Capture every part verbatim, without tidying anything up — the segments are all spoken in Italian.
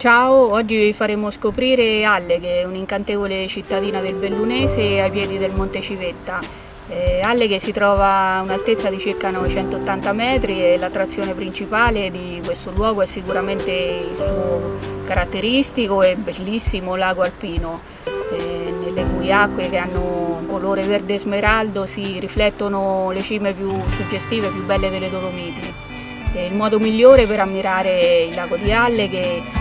Ciao, oggi vi faremo scoprire Alleghe, un'incantevole cittadina del Bellunese ai piedi del Monte Civetta. Eh, Alleghe si trova a un'altezza di circa novecentottanta metri e l'attrazione principale di questo luogo è sicuramente il suo caratteristico e bellissimo lago alpino, eh, nelle cui acque, che hanno un colore verde smeraldo, si riflettono le cime più suggestive e più belle delle Dolomiti. Eh, il modo migliore per ammirare il lago di Alleghe,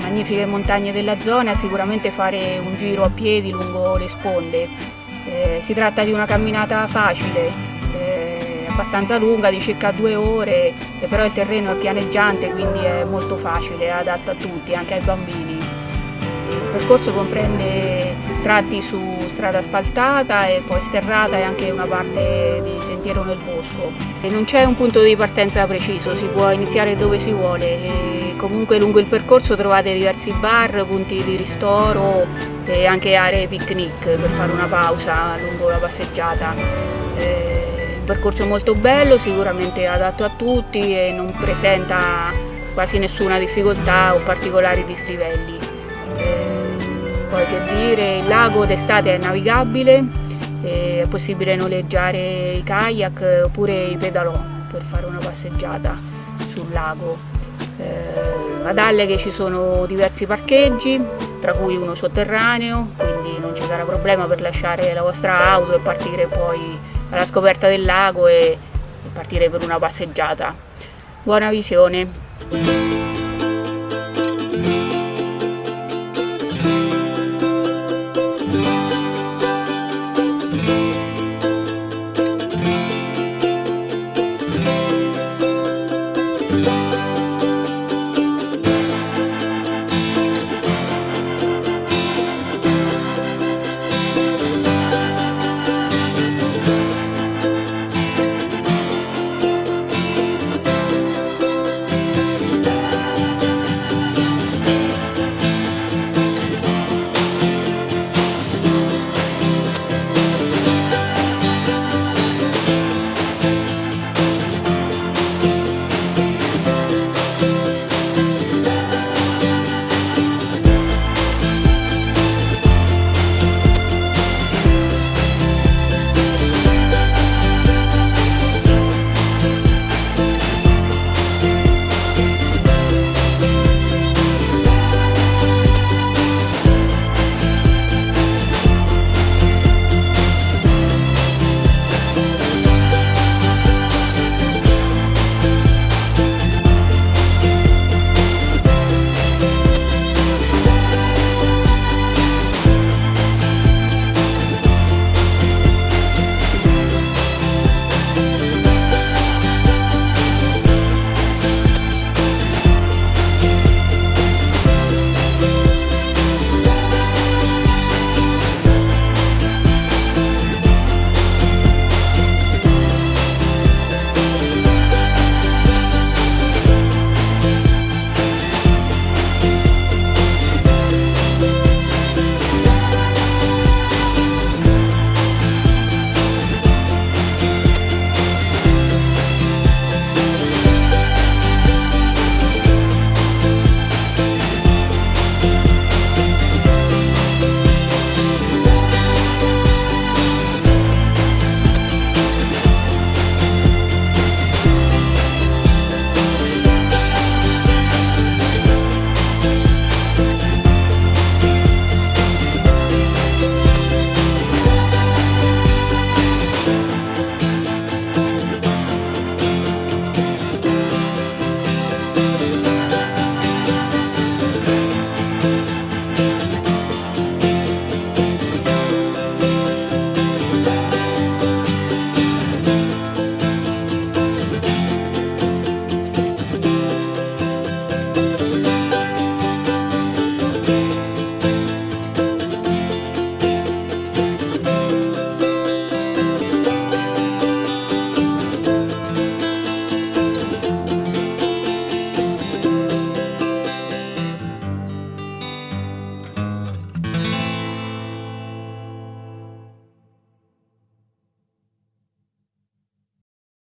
magnifiche montagne della zona, sicuramente fare un giro a piedi lungo le sponde. Eh, si tratta di una camminata facile, eh, abbastanza lunga, di circa due ore, eh, però il terreno è pianeggiante, quindi è molto facile, è adatto a tutti, anche ai bambini. Il percorso comprende tratti su strada asfaltata e poi sterrata e anche una parte di sentiero nel bosco. E non c'è un punto di partenza preciso, si può iniziare dove si vuole. E comunque lungo il percorso trovate diversi bar, punti di ristoro e anche aree picnic per fare una pausa lungo la passeggiata. Eh, il percorso è molto bello, sicuramente adatto a tutti e non presenta quasi nessuna difficoltà o particolari dislivelli. Eh, poi che dire, il lago d'estate è navigabile, eh, è possibile noleggiare i kayak oppure i pedalò per fare una passeggiata sul lago. Eh, ad Alleghe ci sono diversi parcheggi, tra cui uno sotterraneo, quindi non ci sarà problema per lasciare la vostra auto e partire poi alla scoperta del lago e partire per una passeggiata. Buona visione!